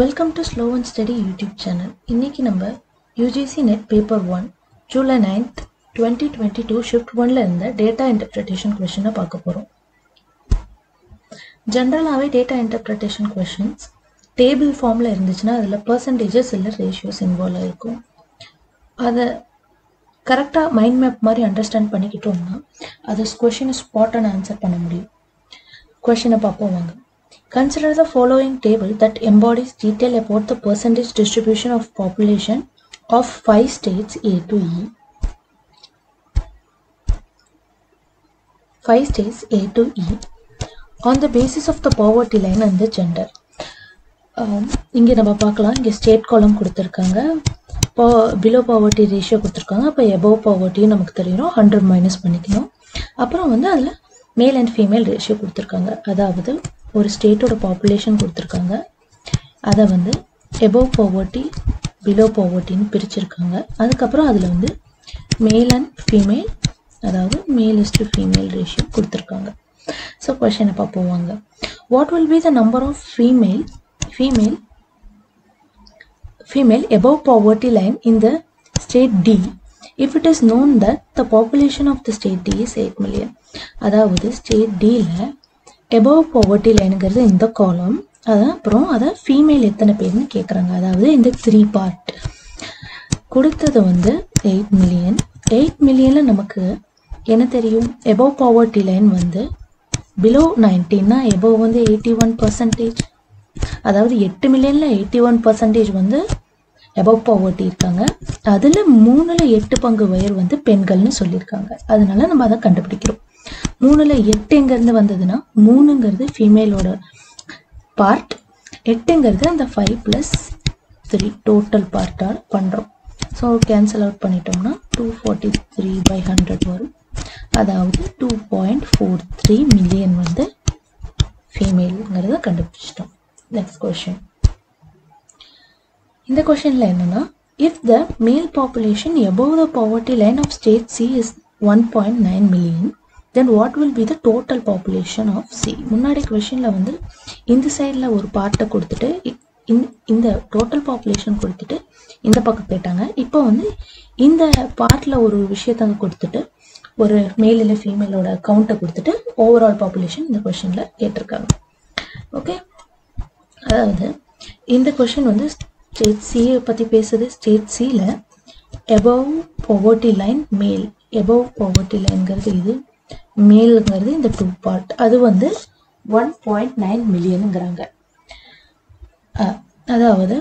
Welcome to Slow and Steady YouTube channel. இன்னைக்கு நம்ம UGC NET Paper 1 July 9th 2022 Shift 1ல இருந்த Data Interpretation Question பார்க்க போறோம். ஜெனரலாவே Data Interpretation Questions Table formல இருந்துச்சுனா அதுல percentages இல்ல ratios involve ஆயிருக்கும். அத கரெக்ட்டா மைண்ட் மேப் மாதிரி அண்டர்ஸ்டாண்ட் பண்ணிக்கிட்டோம்னா அது क्वेश्चन ஸ்பாட் ஆன ஆன்சர் பண்ண முடியும். क्वेश्चन பாப்போம் வாங்க. Consider the following table that embodies detail about the percentage distribution of population of 5 states A to E. 5 states A to E on the basis of the poverty line and the gender. இங்கே நம்ம பார்க்கலாம் இங்கே state column கொடுத்திருக்காங்க below poverty ratio கொடுத்திருக்காங்க அப்ப above poverty நமக்கு தெரியும் 100 minus பண்ணிக்கணும் அப்புறம் வந்து அதுல male and female ratio கொடுத்திருக்காங்க அதாவது ஒரு state ஓட population கொடுத்திருக்காங்க அத வந்து above poverty below poverty ன்னு பிரிச்சிருக்காங்க அதுக்கு அப்புறம் அதுல வந்து male and female அதாவது male is to female ratio கொடுத்திருக்காங்க சோ क्वेश्चन பார்ப்போம் வாங்க what will be the number of female above poverty line in the state D if it is known that the population of the state D is 8 million அதாவது state D ல above poverty line ங்கிறது இந்த column அப்புறம் அத female எத்தனை பேர்னு கேக்குறாங்க அதாவது இந்த 3 part கொடுத்தது வந்து 8 million 8 millionல நமக்கு என்ன தெரியும் above poverty line வந்து below 90 னா above வந்து 81% அதாவது 8 millionல 81% வந்து above poverty இருக்காங்க அதுல 3ல 8 பங்கு வயர் வந்து பெண்கள்னு சொல்லிருக்காங்க அதனால நம்ம அத கண்டுபிடிக்கிறோம் 3ல 8 எங்க இருந்து வந்ததுனா 3ங்கிறது ஃபீமேல் ஓட பார்ட் 8ங்கிறது அந்த 5 + 3 டோட்டல் பார்ட்டா பண்றோம் சோ கேன்சல் அவுட் பண்ணிட்டோம்னா 243/100 வரும் அதாவது 2.43 மில்லியன் வந்து ஃபீமேல்ங்கறத கண்டுபிடிச்சிட்டோம் நெக்ஸ்ட் क्वेश्चन இந்த क्वेश्चनல என்னன்னா if the male population above the poverty line of state C is 1.9 million then what will be the total population of C? முன்னாடி questionல வந்து இந்த சைடுல ஒரு பார்ட்ட கொடுத்துட்டு இந்த total population கொடுத்துட்டு இந்த பக்கம் கேட்டாங்க இப்போ வந்து இந்த பார்ட்ல ஒரு விஷயத்தை கொடுத்துட்டு ஒரு male இல்ல female ஓட கவுண்ட கொடுத்துட்டு overall population இந்த questionல கேட்டிருக்காங்க ஓகே அதாவது இந்த question வந்து state C பத்தி பேசுது state C ல above poverty line male above poverty line ங்கிறது இது மேல்ங்கிறது இந்த 2 பார்ட் அது வந்து 1.9 மில்லியன்ங்கறாங்க அதாவது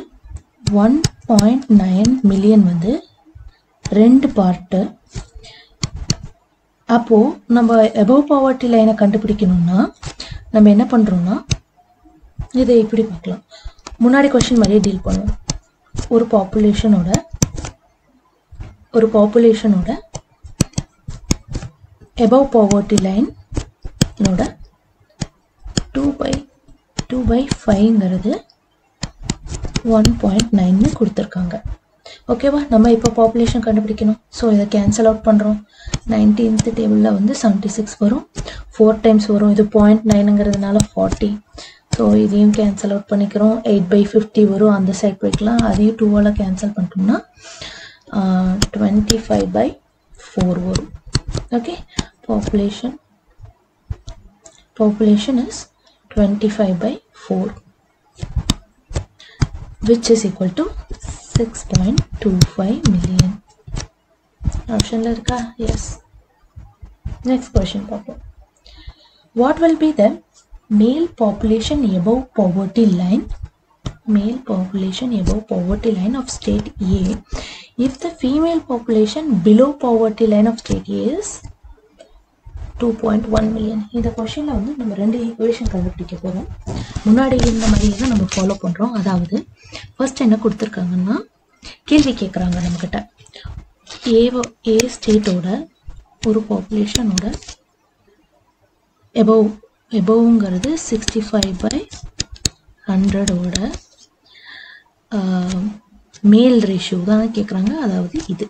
1.9 மில்லியன் வந்து 2 பார்ட் அப்போ நம்ம above poverty line கண்டுபிடிக்கணும்னா நம்ம என்ன பண்றோம்னா இதை இப்படி பார்க்கலாம் முன்னாடி क्वेश्चन மாதிரி டீல் பண்ணுவோம் ஒரு பாப்புலேஷனோட above poverty line நோட 2/5ங்கிறது 1.9 னு கொடுத்திருக்காங்க ஓகேவா நம்ம இப்ப பாப்புலேஷன் கண்டுபிடிக்கணும் சோ இத கேன்சல் அவுட் பண்றோம் 19th டேபிள்ல வந்து 76 வரும் 4 டைம்ஸ் வரும் இது 0.9ங்கிறதுனால 40 சோ இதையும் கேன்சல் அவுட் பண்ணிக்கிறோம் 8/50 வரும் அந்த சைடு போய்க்கலாம் அதையும் 2 ஆல கேன்சல் பண்ணிட்டோம்னா 25/4 வரும் okay population is 25/4 which is equal to 6.25 million option la iruka yes next question what will be the male population above poverty line of state A if the female population below poverty line of state A is 2.1 million இந்த क्वेश्चनல வந்து நம்ம ரெண்டு equation கண்டுபிடிக்க போறோம் முன்னாடி இந்த மாதிரி தான் நம்ம ஃபாலோ பண்றோம் அதாவது ஃபர்ஸ்ட் என்ன கொடுத்திருக்காங்கன்னா கேள்வி கேக்குறாங்க நமக்கிட்ட A ஸ்டேட்டோட ஒரு பாப்புலேஷனோட aboveங்கிறது 65/100 ஓட மேல் ரேஷியோ தான் கேக்குறாங்க அதாவது இது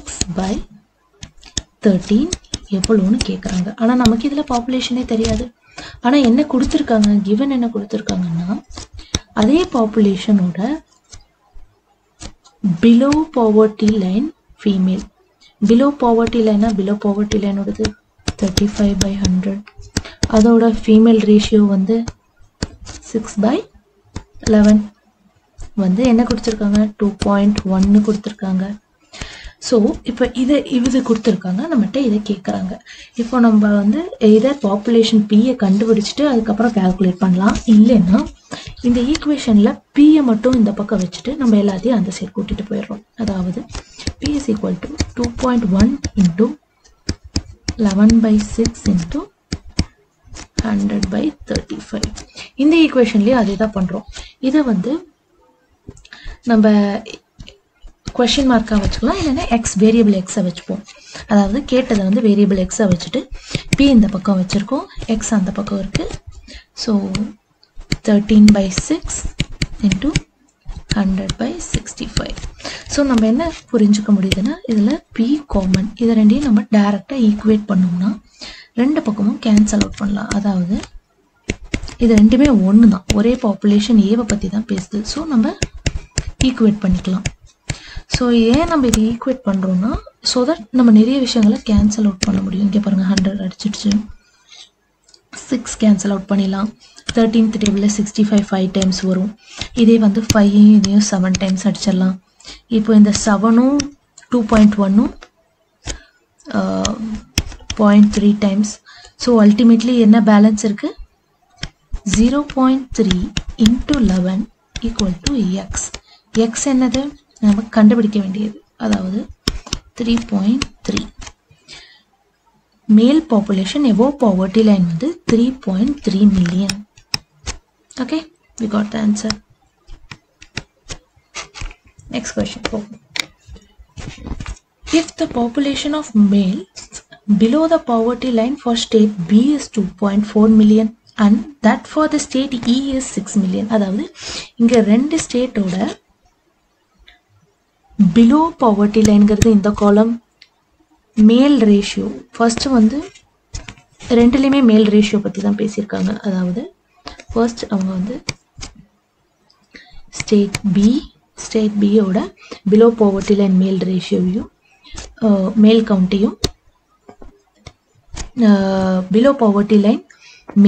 6/13 எவ்வளவுன்னு கேக்குறாங்க ஆனா நமக்கு இதல பாப்புலேஷனே தெரியாது ஆனா என்ன கொடுத்திருக்காங்க given என்ன கொடுத்திருக்காங்கன்னா அதே பாப்புலேஷனோட below poverty line female. Below poverty லைனா பிலோ பாவர்ட்டி லைனோடது 35/100, அதோட ஃபீமேல் ரேஷியோ வந்து 6/11 வந்து என்ன கொடுத்துருக்காங்க 2.1 கொடுத்துருக்காங்க. ஸோ இப்போ இது கொடுத்துருக்காங்க நம்மகிட்ட, இதை கேட்குறாங்க. இப்போ நம்ம வந்து இதை பாப்புலேஷன் பியை கண்டுபிடிச்சிட்டு அதுக்கப்புறம் கால்குலேட் பண்ணலாம். இல்லைன்னா இந்த ஈக்குவேஷனில் பியை மட்டும் இந்த பக்கம் வச்சுட்டு நம்ம எல்லாத்தையும் அந்த சைட் கூட்டிகிட்டு போயிடுறோம். அதாவது பி இஸ் ஈக்குவல் டு 2.1 × 11/6 × 100/35. இந்த ஈக்குவேஷன்லேயே அதே தான் பண்ணுறோம். இதை வந்து நம்ம கொஸ்டின் மார்க்காக வச்சுக்கலாம், இல்லைன்னா எக்ஸ் வேரியபிள் எக்ஸை வச்சுப்போம். அதாவது கேட்டதை வந்து வேரியபிள் எக்ஸை வச்சுட்டு பி இந்த பக்கம் வச்சுருக்கோம், எக்ஸ் அந்த பக்கம் இருக்குது. ஸோ 13/6 × 100/65. ஸோ நம்ம என்ன புரிஞ்சுக்க முடியுதுன்னா இதில் பி காமன், இதை ரெண்டையும் நம்ம டைரெக்டாக ஈக்குவேட் பண்ணோம்னா ரெண்டு பக்கமும் கேன்சல் அவுட் பண்ணலாம். அதாவது இது ரெண்டுமே ஒன்று தான், ஒரே பாப்புலேஷன் ஏவை பற்றி தான் பேசுது. ஸோ நம்ம ஈக்குவேட் பண்ணிக்கலாம். ஸோ ஏன் நம்ம இது ஈக்குவேட் பண்ணுறோன்னா ஸோ தட் நம்ம நிறைய விஷயங்களை கேன்சல் அவுட் பண்ண முடியும். இங்கே பாருங்கள் 100 அடிச்சிடுச்சு, 6 கேன்சல் அவுட் பண்ணிடலாம். 13th டேபிளில் 65 5 times வரும். இதே வந்து 5ஐயும் இதையும் 7 times அடிச்சிடலாம். இப்போ இந்த 7ம் 2.1ம் 0.3 times. ஸோ அல்டிமேட்லி என்ன பேலன்ஸ் இருக்குது 0.3 × 11 = x. எக்ஸ் என்னது நம்ம கண்டுபிடிக்க வேண்டியது, அதாவது 3.3. மேல் பாப்புலேஷன் எபோவ் பாவர்ட்டி லைன் வந்து 3.3 million. Okay, we got the answer. Next question. If the population of males below the poverty line for state B is 2.4 million and that for the state E is 6 million. அதாவது இங்க ரெண்டு ஸ்டேட்டோட below poverty லைன்கிறது இந்த காலம், மேல் ratio first வந்து ரெண்டுலேயுமே மேல் ratio பற்றி தான் பேசியிருக்காங்க. அதாவது ஃபர்ஸ்ட் அவங்க வந்து ஸ்டேட் பியோட பிலோ பாவர்ட்டி லைன் மேல் ரேஷியோவையும் மேல் கவுண்ட்டையும் below poverty line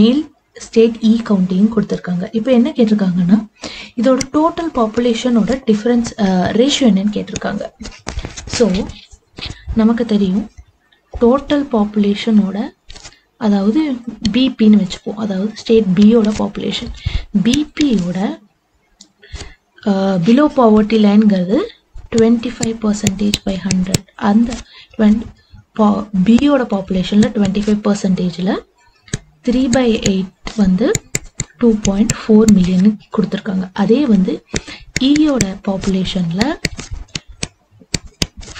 male state E கவுண்டியும் கொடுத்துருக்காங்க. இப்போ என்ன கேட்டிருக்காங்கன்னா இதோட டோட்டல் பாப்புலேஷனோட டிஃப்ரென்ஸ் ரேஷியோ என்னன்னு கேட்டிருக்காங்க. ஸோ நமக்கு தெரியும் டோட்டல் பாப்புலேஷனோட, அதாவது பிபின்னு வச்சுப்போம், அதாவது ஸ்டேட் பியோட பாப்புலேஷன் பிபியோட பிலோ பாவர்ட்டி லைன்ங்கிறது 25% / 100. அந்த பியோட பாப்புலேஷனில் 25%ல் 3/8 வந்து 2.4 மில்லியன் கொடுத்துருக்காங்க. அதே வந்து ஈயோட பாப்புலேஷனில்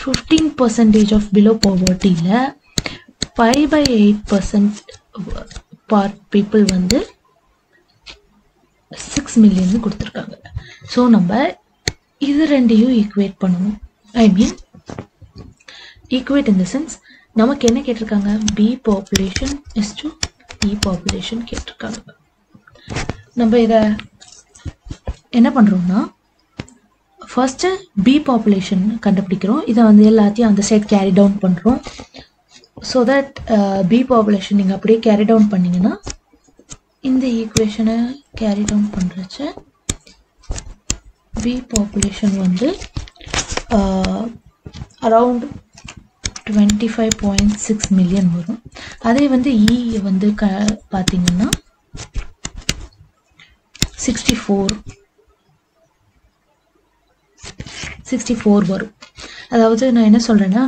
15% ஆஃப் பிலோ பாவர்ட்டியில் 5/8% பார் பீப்புள் வந்து 6 மில்லியன் கொடுத்துருக்காங்க. ஸோ நம்ம இது ரெண்டையும் ஈக்குவேட் பண்ணணும். ஐ மீன் ஈக்குவேட் இன் த சென்ஸ் நமக்கு என்ன கேட்டிருக்காங்க பி பாப்புலேஷன் = E population கேட்டிருக்காங்க. நம்ம இதை என்ன பண்ணுறோம்னா ஃபர்ஸ்ட்டு பி பாப்புலேஷன் கண்டுபிடிக்கிறோம். இதை வந்து எல்லாத்தையும் அந்த சைட் கேரி டவுன் பண்ணுறோம். ஸோ தட் பி பாப்புலேஷன் நீங்கள் அப்படியே கேரி டவுன் பண்ணிங்கன்னா இந்த ஈக்குவேஷனை கேரி டவுன் பண்ணுறச்ச பி பாப்புலேஷன் வந்து அரவுண்ட் 25.6 மில்லியன் வரும். அதே வந்து இ வந்து பார்த்தீங்கன்னா 64 வரும். அதாவது நான் என்ன சொல்கிறேன்னா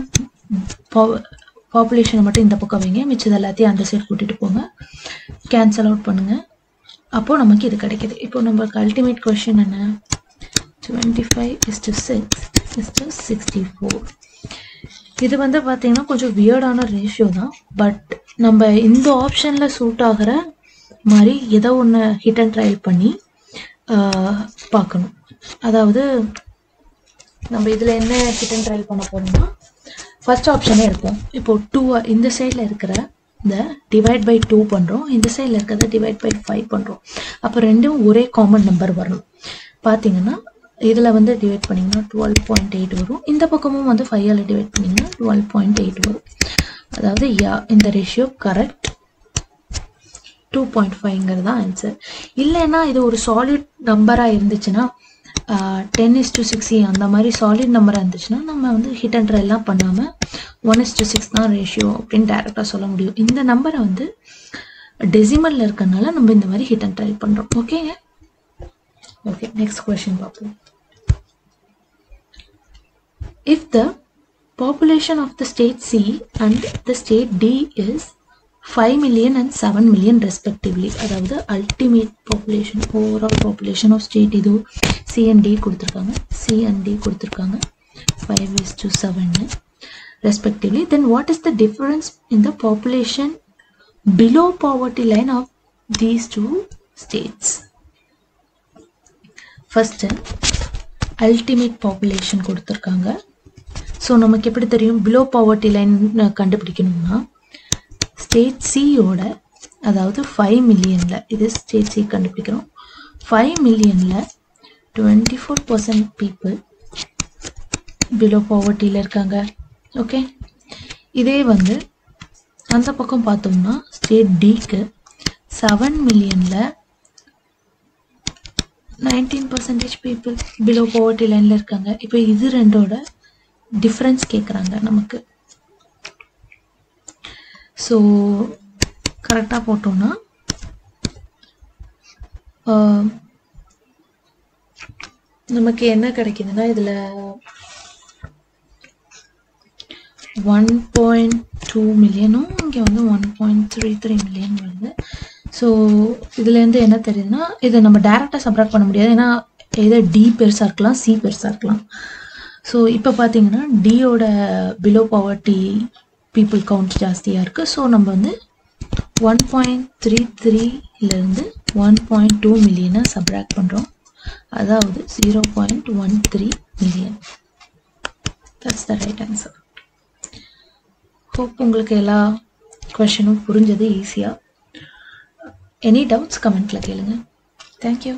பாப்புலேஷனை மட்டும் இந்த பக்கம் வைங்க, மிச்சது எல்லாத்தையும் அந்த சைடு கூட்டிகிட்டு போங்க, கேன்சல் அவுட் பண்ணுங்கள். அப்போது நமக்கு இது கிடைக்கிது. இப்போ நம்மளுக்கு அல்டிமேட் கொஷின் என்ன 25:6:64. இது வந்து பார்த்தீங்கன்னா கொஞ்சம் வியர்டான ரேஷியோ தான், பட் நம்ம இந்த ஆப்ஷனில் சூட் ஆகிற மாதிரி ஏதோ ஒன்று ஹிட் அண்ட் ட்ரையல் பண்ணி பார்க்கணும். அதாவது நம்ம இதில் என்ன ஹிட் அண்ட் ட்ரையல் பண்ண போகிறோம்னா ஃபர்ஸ்ட் ஆப்ஷனே இருக்கும். இப்போது 2 இந்த சைடில் இருக்கிற the divide by 2 பண்றோம். இந்த சைடுல இருக்கத divide by 5 பண்றோம். அப்ப ரெண்டும் ஒரே காமன் நம்பர் வரும். பாத்தீங்கன்னா இதுல வந்து டிவைட் பண்ணீங்கன்னா 12.8 வரும். இந்த பக்கமும் வந்து 5 ஆல டிவைட் பண்ணீங்கன்னா 12.8 வரும். அதாவது இந்த ரேஷியோ கரெக்ட். 2.5ங்கிறது தான் ஆன்சர். இல்லனா இது ஒரு சாலிட் நம்பரா இருந்துச்சுனா 10:60 அந்த மாதிரி சாலிட் நம்பரா இருந்துச்சுனா நம்ம வந்து ஹிட் அண்ட் ட்ரை எல்லாம் பண்ணாம 1:6 தான் ரேஷியோ அப்படிን டைரக்டா சொல்ல முடியும். இந்த நம்பரை வந்து டெசிமல்ல இருக்கனால நம்ம இந்த மாதிரி ஹிட் அண்ட் ட்ரை பண்றோம். ஓகேங்க. Okay, next question. If the population of the state C and the state D is 5 million and 7 million respectively, that is the ultimate population, overall population of state idu C and D kuduthirukanga, C and D kuduthirukanga 5:7 respectively, then what is the difference in the population below poverty line of these two states? First, ultimate population கொடுத்திருக்காங்க. So, நமக்கு எப்படி தெரியும் below poverty line கண்டுபிடிக்கணும்னா state C ஓட அதாவது 5 மில்லியன்ல இது state C கண்டுபிடிக்கிறோம். 5 மில்லியன்ல 24% people below poverty ல இருக்காங்க. ஓகே. இதே வந்து அந்த பக்கம் பார்த்தோம்னா state D க்கு 7 மில்லியன்ல 19% people below poverty line ல இருக்காங்க. இப்போ இது ரெண்டோட டிஃபரன்ஸ் கேக்குறாங்க நமக்கு. சோ கரெக்ட்டா போட்டோம்னா நமக்கு என்ன கிடைக்குதுன்னா இதுல 1.2 மில்லியனும் இங்க வந்து 1.33 மில்லியன் வருது. So இதுல இருந்து என்ன தெரியுதுன்னா இது நம்ம டைரக்டா சப்ட்ராக்ட் பண்ண முடியாது. ஏனா either D பெருசா இருக்கலாம் C பெருசா இருக்கலாம். So இப்போ பாத்தீங்கன்னா D ஓட below poverty people count ஜாஸ்தியா இருக்கு. So நம்ம வந்து 1.33 ல இருந்து 1.2 மில்லியனை சப்ட்ராக்ட் பண்றோம். அதாவது 0.13 million. That's the right answer. Hope உங்களுக்கு எல்லா क्वेश्चनும் புரிஞ்சது ஈஸியா. Any doubts, comment la kelunga. Thank you.